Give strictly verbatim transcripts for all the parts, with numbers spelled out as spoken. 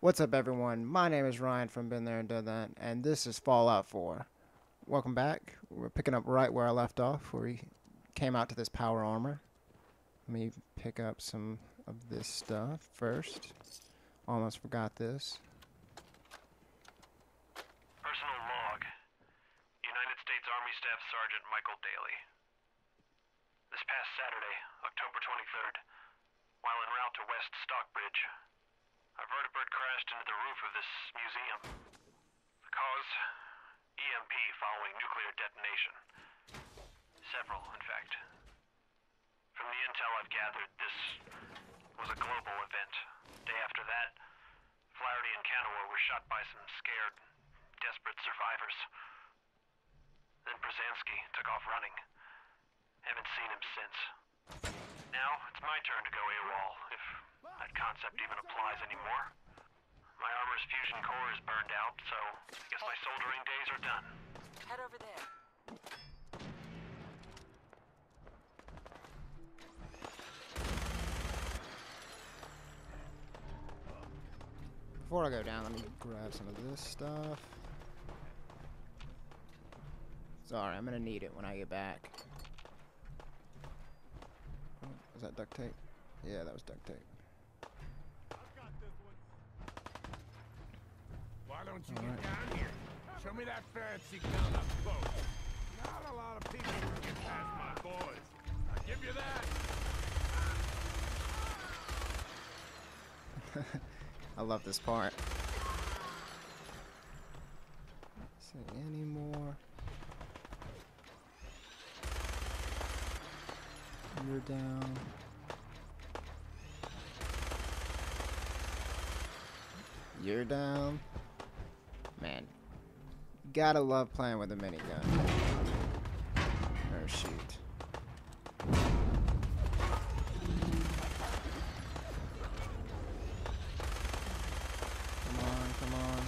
What's up, everyone? My name is Ryan from Been There and Done That, and this is Fallout four. Welcome back. We're picking up right where I left off, where we came out to this power armor. Let me pick up some of this stuff first. Almost forgot this. Personal log. United States Army Staff Sergeant Michael Daly. This past Saturday, October twenty-third, while en route to West Stockbridge, a vertebrate crashed into the roof of this museum. The cause? E M P following nuclear detonation. Several, in fact. From the intel I've gathered, this was a global event. Day after that, Flaherty and Kanoa were shot by some scared, desperate survivors. Then Brzezinski took off running. Haven't seen him since. Now, it's my turn to go AWOL, if that concept even applies anymore. My armor's fusion core is burned out, so I guess my soldering days are done. Head over there. Before I go down, let me grab some of this stuff. Sorry, I'm gonna need it when I get back. Oh, was that duct tape? Yeah, that was duct tape. Why don't you right. Get down here? Show me that fancy gun up close. Not a lot of people can get past my boys. I'll give you that. I love this part. Is there any more? You're down. You're down. Man, gotta love playing with a minigun. Oh shoot. Come on, come on.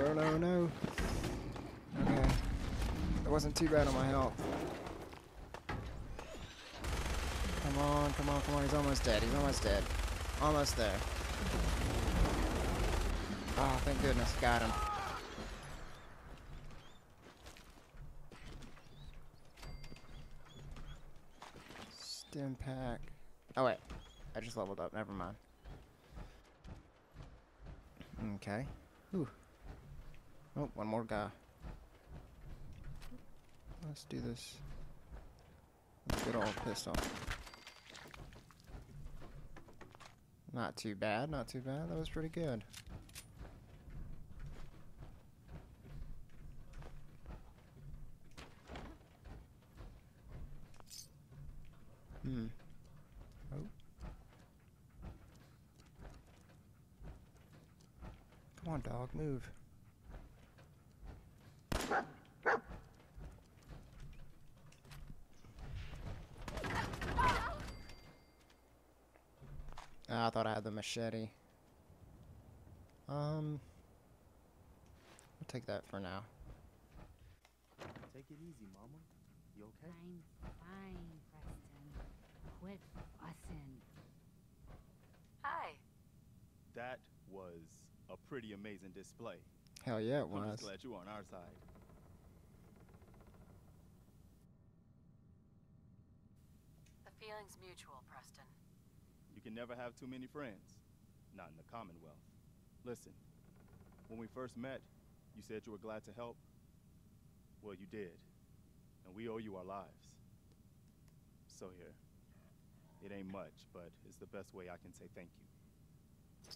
No, no, no. Okay. That wasn't too bad on my health. Come on, come on, come on, he's almost dead, he's almost dead. Almost there. Oh, thank goodness, got him. Stim pack. Oh wait, I just leveled up, never mind. Okay. Whew. Oh, one more guy. Let's do this. Let's get all pissed off. Not too bad, not too bad. That was pretty good. Hmm. Oh. Come on, dog, move. I thought I had the machete. Um, I'll take that for now. Take it easy, Mama. You okay? I'm fine, Preston. Quit fussing. Hi. That was a pretty amazing display. Hell yeah, it was. I'm just glad you were on our side. The feeling's mutual, Preston. You can never have too many friends, not in the Commonwealth. Listen, when we first met, you said you were glad to help. Well, you did, and we owe you our lives. So here, it ain't much, but it's the best way I can say thank you.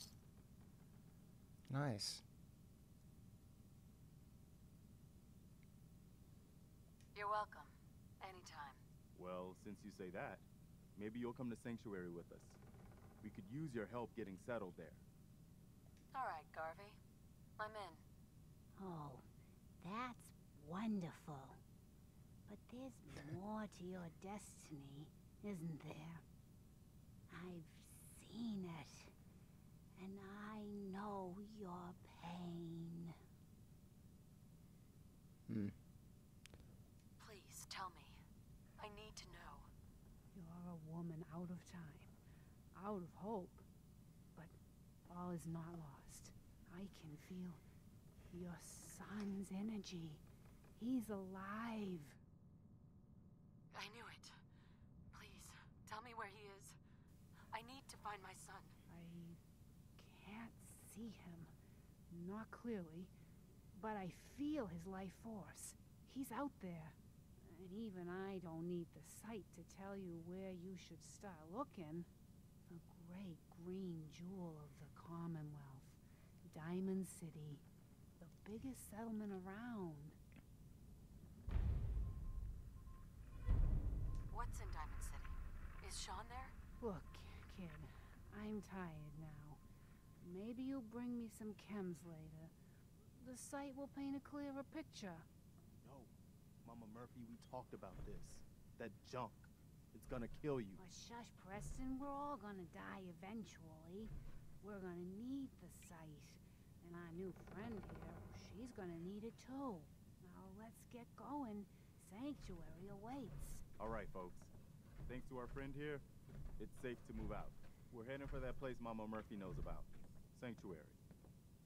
Nice. You're welcome, anytime. Well, since you say that, maybe you'll come to Sanctuary with us. We could use your help getting settled there. All right, Garvey. I'm in. Oh, that's wonderful. But there's more to your destiny, isn't there? I've seen it. And I know your pain. Hmm. Please You are a woman out of time, out of hope, but all is not lost. I can feel your son's energy. He's alive. I knew it. Please, tell me where he is. I need to find my son. I can't see him. Not clearly, but I feel his life force. He's out there. And even I don't need the sight to tell you where you should start looking. The great green jewel of the Commonwealth. Diamond City. The biggest settlement around. What's in Diamond City? Is Sean there? Look, kid, I'm tired now. Maybe you'll bring me some chems later. The site will paint a clearer picture. No. Mama Murphy, we talked about this. That junk. It's gonna kill you. Oh, shush, Preston. We're all gonna die eventually. We're gonna need the site. And our new friend here, she's gonna need it too. Now let's get going. Sanctuary awaits. Alright, folks. Thanks to our friend here, it's safe to move out. We're heading for that place Mama Murphy knows about. Sanctuary.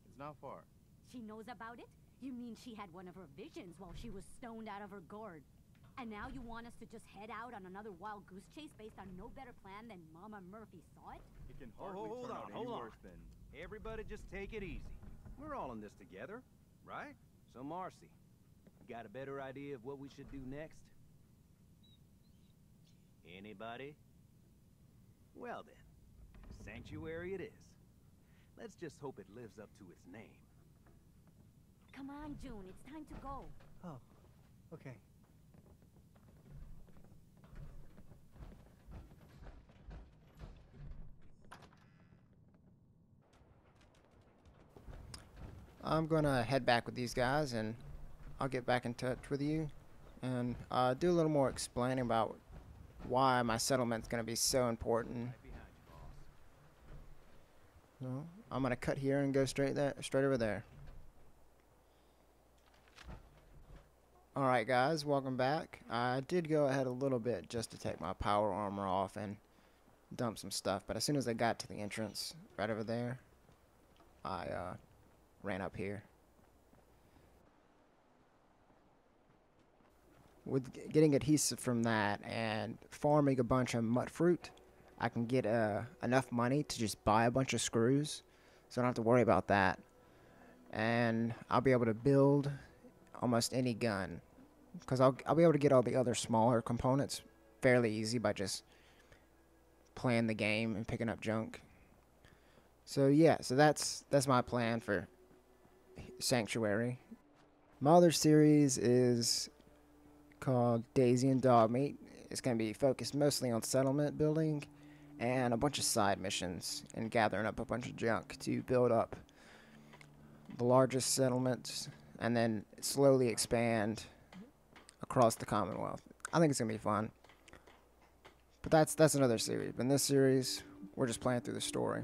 It's not far. She knows about it? You mean she had one of her visions while she was stoned out of her gourd? And now you want us to just head out on another wild goose chase based on no better plan than Mama Murphy saw it? It can hardly oh, hold turn on, out hold any on. worse than... Everybody just take it easy. We're all in this together, right? So Marcy, you got a better idea of what we should do next? Anybody? Well then, Sanctuary it is. Let's just hope it lives up to its name. Come on, June. It's time to go. Oh, okay. I'm gonna head back with these guys, and I'll get back in touch with you, and uh, do a little more explaining about why my settlement's gonna be so important. No, I'm gonna cut here and go straight there, straight over there. Alright guys, welcome back. I did go ahead a little bit just to take my power armor off and dump some stuff, but as soon as I got to the entrance right over there, I uh, ran up here. With getting adhesive from that and farming a bunch of mutt fruit, I can get uh, enough money to just buy a bunch of screws, so I don't have to worry about that. And I'll be able to build almost any gun, because I'll, I'll be able to get all the other smaller components fairly easy by just playing the game and picking up junk. So yeah, so that's that's my plan for Sanctuary. My other series is called Daisy and Dog Meat. It's going to be focused mostly on settlement building and a bunch of side missions and gathering up a bunch of junk to build up the largest settlements, and then slowly expand across the Commonwealth. I think it's going to be fun. But that's that's another series. But in this series, we're just playing through the story.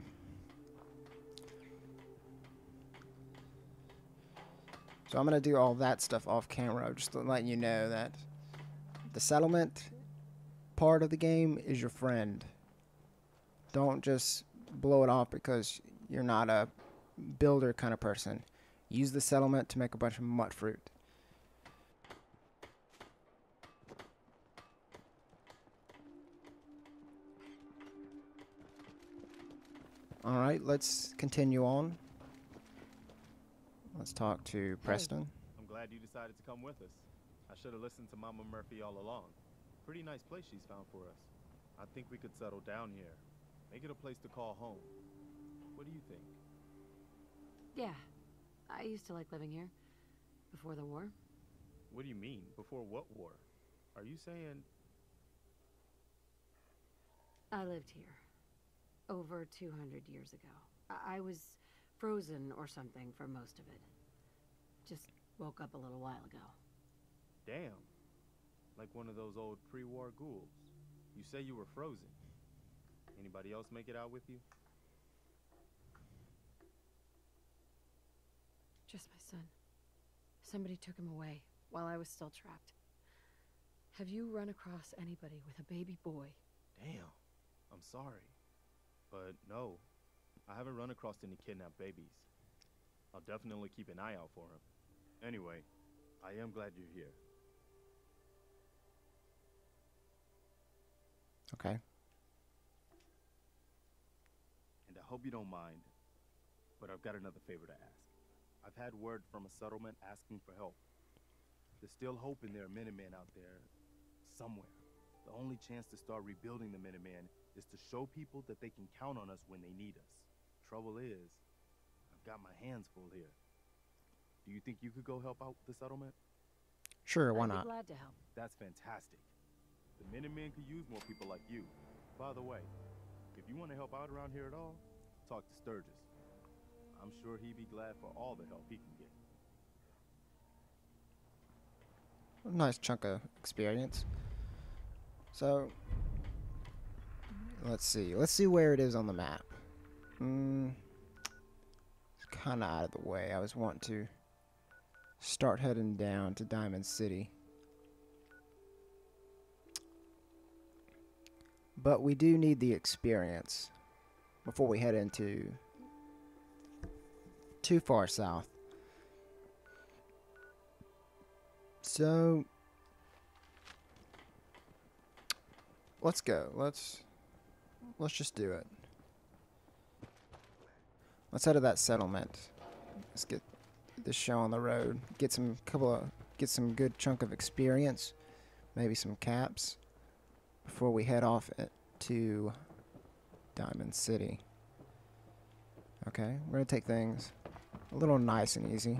So I'm going to do all that stuff off camera, just to let you know that the settlement part of the game is your friend. Don't just blow it off because you're not a builder kind of person. Use the settlement to make a bunch of mutt fruit. Alright, let's continue on. Let's talk to Preston. I'm glad you decided to come with us. I should have listened to Mama Murphy all along. Pretty nice place she's found for us. I think we could settle down here. Make it a place to call home. What do you think? Yeah. I used to like living here. Before the war. What do you mean? Before what war? Are you saying... I lived here. Over two hundred years ago. I, I was frozen or something for most of it. Just woke up a little while ago. Damn. Like one of those old pre-war ghouls. You say you were frozen. Anybody else make it out with you? Just my son. Somebody took him away while I was still trapped. Have you run across anybody with a baby boy Damn, I'm sorry. But no, I haven't run across any kidnapped babies. I'll definitely keep an eye out for him. Anyway, I am glad you're here. Okay. And I hope you don't mind, but I've got another favor to ask. I've had word from a settlement asking for help. There's still hoping there are Minutemen out there somewhere. The only chance to start rebuilding the Minutemen is to show people that they can count on us when they need us. Trouble is, I've got my hands full here. Do you think you could go help out the settlement? Sure, why not? I'd be glad to help. That's fantastic. The Minutemen could use more people like you. By the way, if you want to help out around here at all, talk to Sturgis. I'm sure he'd be glad for all the help he can get. Nice chunk of experience. So, let's see. Let's see where it is on the map. Mm, it's kind of out of the way. I was wanting to start heading down to Diamond City. But we do need the experience before we head into too far south. So let's go. Let's let's just do it. Let's head to that settlement. Let's get this show on the road. Get some couple of get some good chunk of experience, maybe some caps, before we head off to Diamond City. Okay, we're gonna take things a little nice and easy.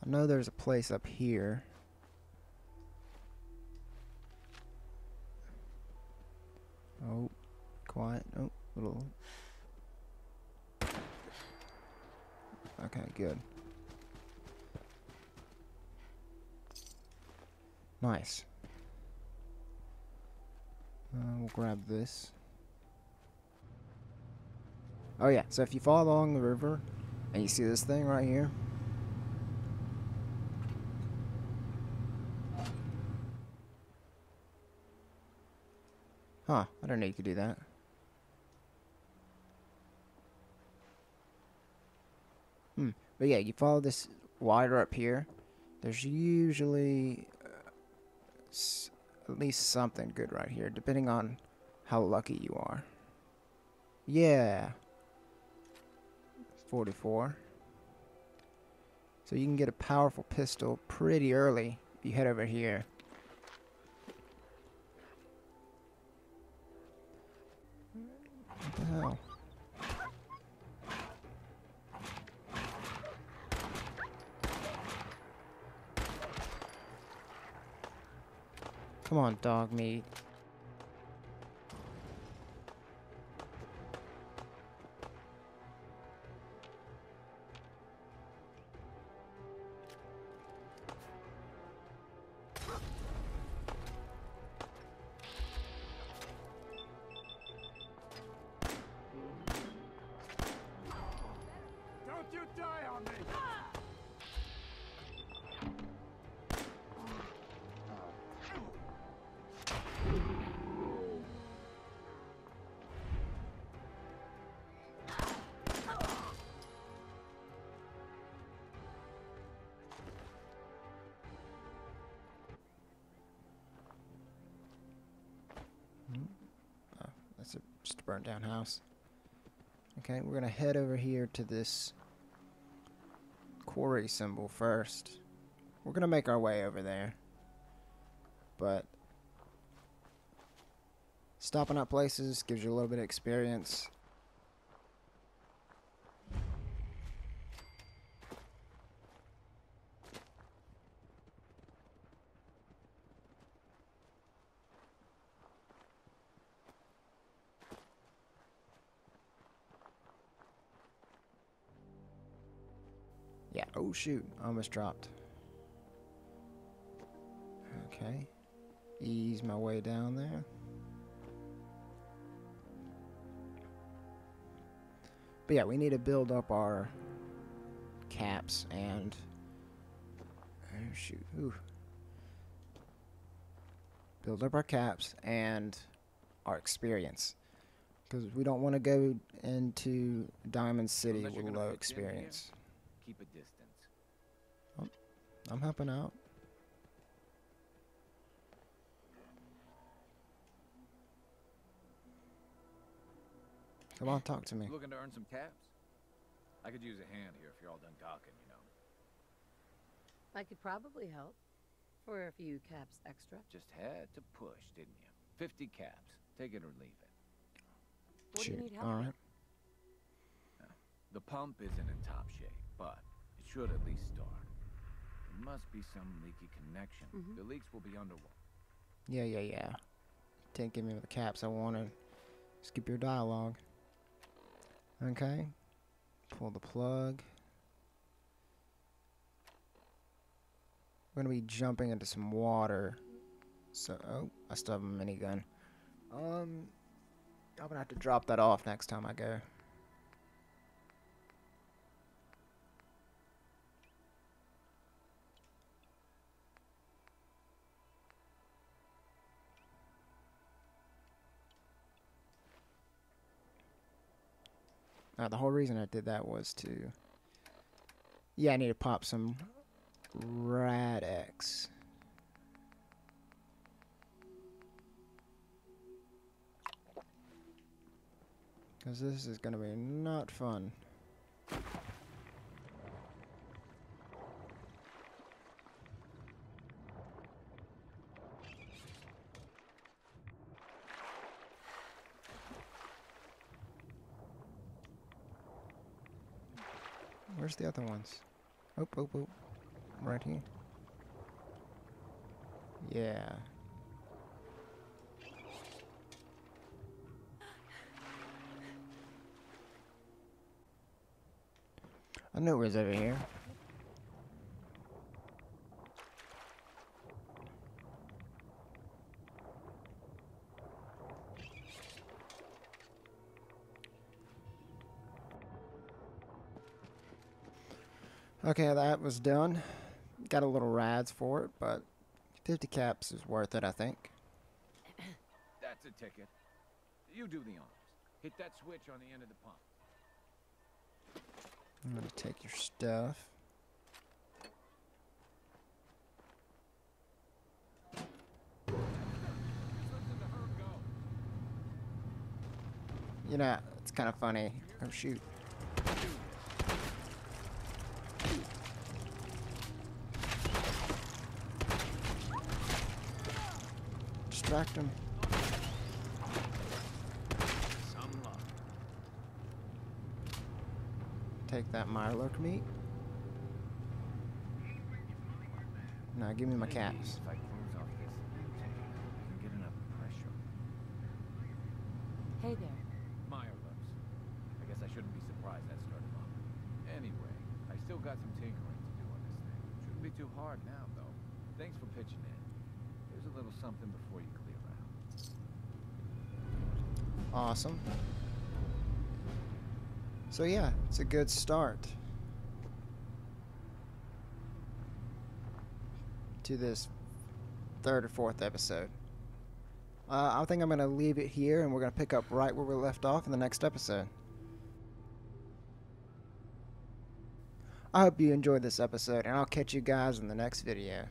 I know there's a place up here. Oh, quiet. Oh, little. Okay, good. Nice. Uh, we'll grab this. Oh yeah, so if you follow along the river and you see this thing right here, huh, I don't know you could do that. Hmm, but yeah, you follow this wider up here. There's usually uh, s at least something good right here, depending on how lucky you are. Yeah. forty-four. So you can get a powerful pistol pretty early if you head over here. Oh. Come on, dog meat. Burnt down house. Okay, we're gonna head over here to this quarry symbol first. We're gonna make our way over there, but stopping at places gives you a little bit of experience. Oh shoot, I almost dropped. Okay. Ease my way down there. But yeah, we need to build up our caps and... Oh shoot. Ooh. Build up our caps and our experience. Because we don't want to go into Diamond City with low experience. Keep a distance. Oh, I'm helping out. Come on, talk to me. Looking to earn some caps? I could use a hand here if you're all done talking, you know. I could probably help. For a few caps extra. Just had to push, didn't you? Fifty caps. Take it or leave it. What do you need help? All right. Uh, the pump isn't in top shape, but it should at least start. There must be some leaky connection. Mm-hmm. The leaks will be underwater. Yeah, yeah, yeah. Didn't give me the caps I wanted. Skip your dialogue. Okay. Pull the plug. We're gonna be jumping into some water. So, oh, I still have a minigun. Um. I'm gonna have to drop that off next time I go. Now, the whole reason I did that was to... Yeah, I need to pop some Rad-X. Because this is going to be not fun. Where's the other ones? Oh, oh, oh. Right here. Yeah. I knew it was over here. Okay, that was done. Got a little rads for it, but fifty caps is worth it, I think. That's a ticket. You do the honors. Hit that switch on the end of the pump. I'm gonna take your stuff. You know, it's kind of funny. Oh shoot! Distract him. Take that Mylark meat. Now give me my caps. Hey there. Mylarks. I guess I shouldn't be surprised that started off. Anyway, I still got some tinkering to do on this thing. Shouldn't be too hard now, though. Thanks for pitching in. Here's a little something before you clear out. Awesome. So yeah, it's a good start to this third or fourth episode. Uh, I think I'm going to leave it here, and we're going to pick up right where we left off in the next episode. I hope you enjoyed this episode, and I'll catch you guys in the next video.